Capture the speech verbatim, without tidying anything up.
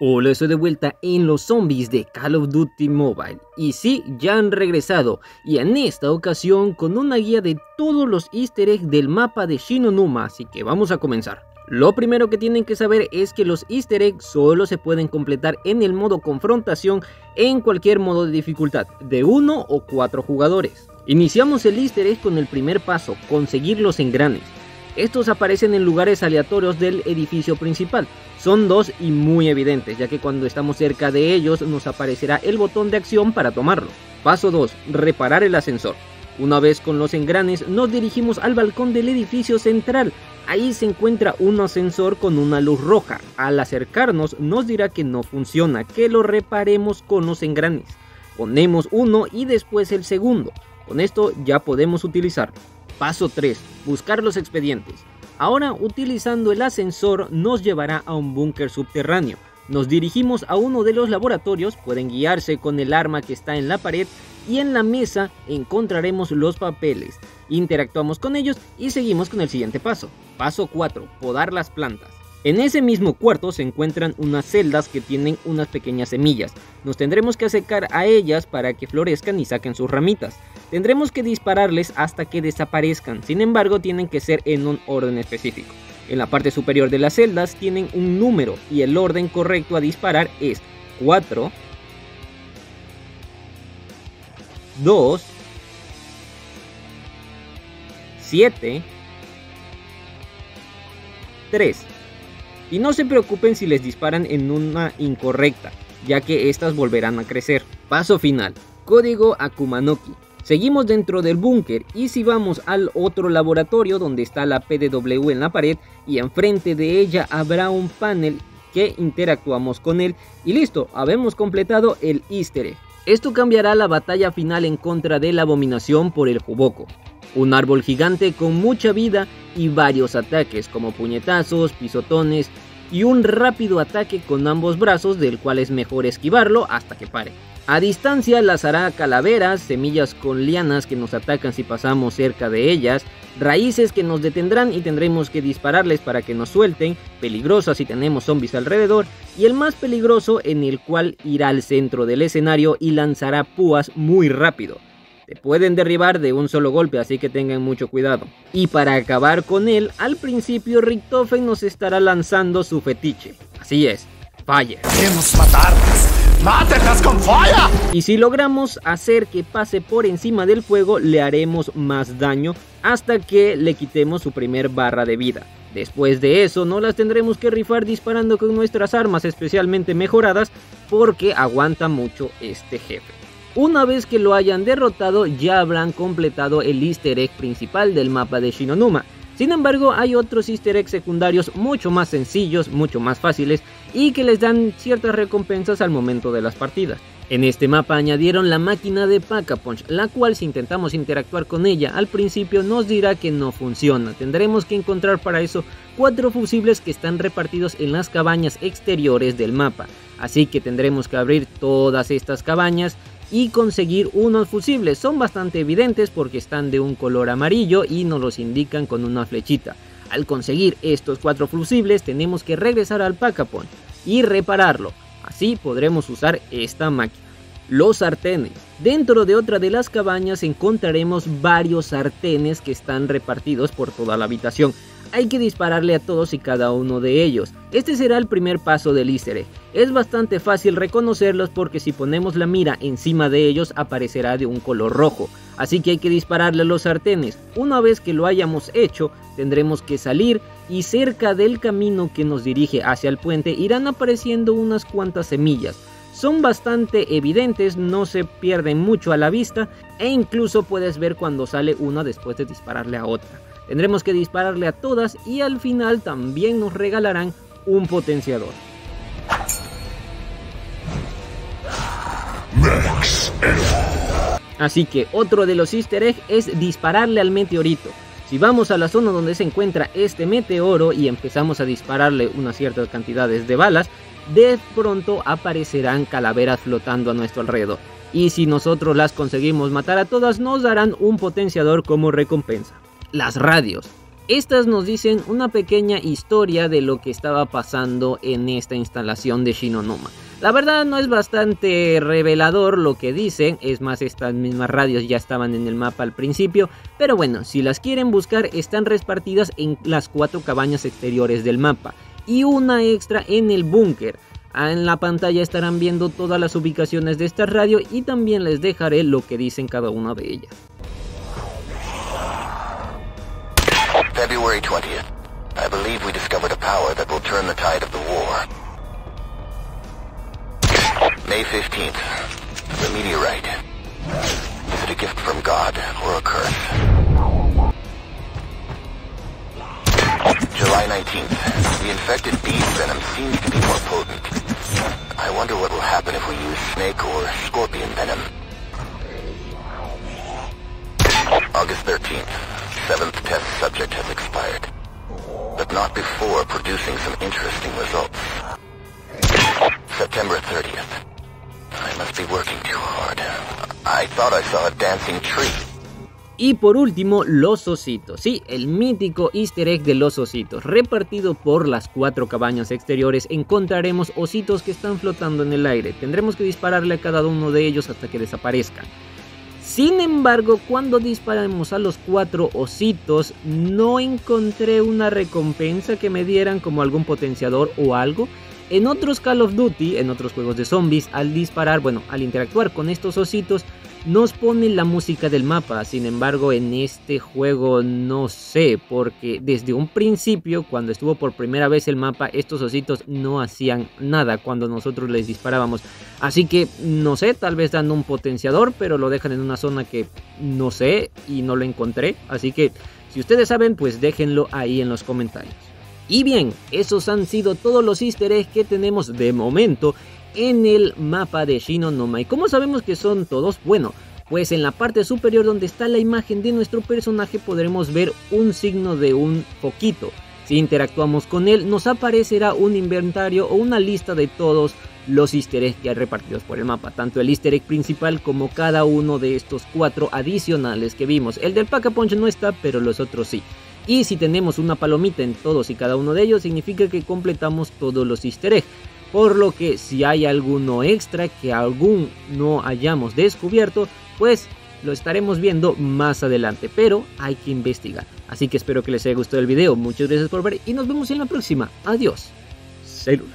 Hola, estoy de vuelta en los zombies de Call of Duty Mobile. Y sí, ya han regresado, y en esta ocasión con una guía de todos los easter eggs del mapa de Shi No Numa, así que vamos a comenzar. Lo primero que tienen que saber es que los easter eggs solo se pueden completar en el modo confrontación en cualquier modo de dificultad, de uno o cuatro jugadores. Iniciamos el easter egg con el primer paso, conseguir los engranes. Estos aparecen en lugares aleatorios del edificio principal. Son dos y muy evidentes, ya que cuando estamos cerca de ellos nos aparecerá el botón de acción para tomarlo. Paso dos. Reparar el ascensor. Una vez con los engranes nos dirigimos al balcón del edificio central. Ahí se encuentra un ascensor con una luz roja. Al acercarnos nos dirá que no funciona, que lo reparemos con los engranes. Ponemos uno y después el segundo. Con esto ya podemos utilizarlo. Paso tres. Buscar los expedientes. Ahora, utilizando el ascensor, nos llevará a un búnker subterráneo. Nos dirigimos a uno de los laboratorios, pueden guiarse con el arma que está en la pared, y en la mesa encontraremos los papeles. Interactuamos con ellos y seguimos con el siguiente paso. Paso cuatro. Podar las plantas. En ese mismo cuarto se encuentran unas celdas que tienen unas pequeñas semillas. Nos tendremos que acercar a ellas para que florezcan y saquen sus ramitas. Tendremos que dispararles hasta que desaparezcan, sin embargo tienen que ser en un orden específico. En la parte superior de las celdas tienen un número y el orden correcto a disparar es cuatro, dos, siete, tres. Y no se preocupen si les disparan en una incorrecta, ya que estas volverán a crecer. Paso final, código Akumanoki. Seguimos dentro del búnker y si vamos al otro laboratorio donde está la P D W en la pared y enfrente de ella habrá un panel que interactuamos con él y listo, habemos completado el easter egg. Esto cambiará la batalla final en contra de la abominación por el Juboko. Un árbol gigante con mucha vida y varios ataques como puñetazos, pisotones y un rápido ataque con ambos brazos del cual es mejor esquivarlo hasta que pare. A distancia lanzará calaveras, semillas con lianas que nos atacan si pasamos cerca de ellas, raíces que nos detendrán y tendremos que dispararles para que nos suelten, peligrosas si tenemos zombies alrededor, y el más peligroso en el cual irá al centro del escenario y lanzará púas muy rápido. Te pueden derribar de un solo golpe, así que tengan mucho cuidado. Y para acabar con él, al principio Richtofen nos estará lanzando su fetiche. Así es, fire. ¡Queremos matarlas! ¡Mátenlas con falla! Y si logramos hacer que pase por encima del fuego, le haremos más daño hasta que le quitemos su primer barra de vida. Después de eso, no las tendremos que rifar disparando con nuestras armas especialmente mejoradas porque aguanta mucho este jefe. Una vez que lo hayan derrotado ya habrán completado el easter egg principal del mapa de Shi No Numa. Sin embargo hay otros easter eggs secundarios mucho más sencillos, mucho más fáciles y que les dan ciertas recompensas al momento de las partidas. En este mapa añadieron la máquina de Pack-a-Punch, la cual si intentamos interactuar con ella al principio nos dirá que no funciona. Tendremos que encontrar para eso cuatro fusibles que están repartidos en las cabañas exteriores del mapa. Así que tendremos que abrir todas estas cabañas y conseguir unos fusibles. Son bastante evidentes porque están de un color amarillo y nos los indican con una flechita. Al conseguir estos cuatro fusibles tenemos que regresar al Pack-a-Punch y repararlo, así podremos usar esta máquina. Los sartenes. Dentro de otra de las cabañas encontraremos varios sartenes que están repartidos por toda la habitación. Hay que dispararle a todos y cada uno de ellos. Este será el primer paso del easter egg. Es bastante fácil reconocerlos porque si ponemos la mira encima de ellos aparecerá de un color rojo. Así que hay que dispararle a los sartenes. Una vez que lo hayamos hecho tendremos que salir y cerca del camino que nos dirige hacia el puente irán apareciendo unas cuantas semillas. Son bastante evidentes, no se pierden mucho a la vista e incluso puedes ver cuando sale una después de dispararle a otra. Tendremos que dispararle a todas y al final también nos regalarán un potenciador. Así que otro de los easter eggs es dispararle al meteorito. Si vamos a la zona donde se encuentra este meteoro y empezamos a dispararle unas ciertas cantidades de balas, de pronto aparecerán calaveras flotando a nuestro alrededor. Y si nosotros las conseguimos matar a todas, nos darán un potenciador como recompensa. Las radios. Estas nos dicen una pequeña historia de lo que estaba pasando en esta instalación de Shi No Numa. La verdad no es bastante revelador lo que dicen, es más, estas mismas radios ya estaban en el mapa al principio, pero bueno, si las quieren buscar están repartidas en las cuatro cabañas exteriores del mapa y una extra en el búnker. En la pantalla estarán viendo todas las ubicaciones de esta radio y también les dejaré lo que dicen cada una de ellas. February twentieth. I believe we discovered a power that will turn the tide of the war. May fifteenth. The meteorite. Is it a gift from God or a curse? July nineteenth. The infected bee's venom seems to be more potent. I wonder what will happen if we use snake or scorpion venom. August thirteenth. Seventh test subject has expired. But not before producing some interesting results. September thirtieth. I must be working too hard. I thought I saw a dancing tree. Y por último, los ositos, sí, el mítico easter egg de los ositos. Repartido por las cuatro cabañas exteriores encontraremos ositos que están flotando en el aire. Tendremos que dispararle a cada uno de ellos hasta que desaparezcan. Sin embargo, cuando disparamos a los cuatro ositos, no encontré una recompensa que me dieran como algún potenciador o algo. En otros Call of Duty, en otros juegos de zombies, al disparar, bueno, al interactuar con estos ositos, nos ponen la música del mapa. Sin embargo, en este juego no sé, porque desde un principio, cuando estuvo por primera vez el mapa, estos ositos no hacían nada cuando nosotros les disparábamos. Así que, no sé, tal vez dando un potenciador, pero lo dejan en una zona que no sé y no lo encontré. Así que, si ustedes saben, pues déjenlo ahí en los comentarios. Y bien, esos han sido todos los easter eggs que tenemos de momento en el mapa de Shi No Numa. ¿Y cómo sabemos que son todos? Bueno, pues en la parte superior donde está la imagen de nuestro personaje podremos ver un signo de un foquito. Si interactuamos con él nos aparecerá un inventario o una lista de todos los easter eggs que hay repartidos por el mapa, tanto el easter egg principal como cada uno de estos cuatro adicionales que vimos. El del Pack-a-Punch no está, pero los otros sí. Y si tenemos una palomita en todos y cada uno de ellos, significa que completamos todos los easter eggs. Por lo que si hay alguno extra que aún no hayamos descubierto, pues lo estaremos viendo más adelante. Pero hay que investigar. Así que espero que les haya gustado el video. Muchas gracias por ver y nos vemos en la próxima. Adiós. Saludos.